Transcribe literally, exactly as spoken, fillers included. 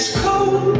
It's cold.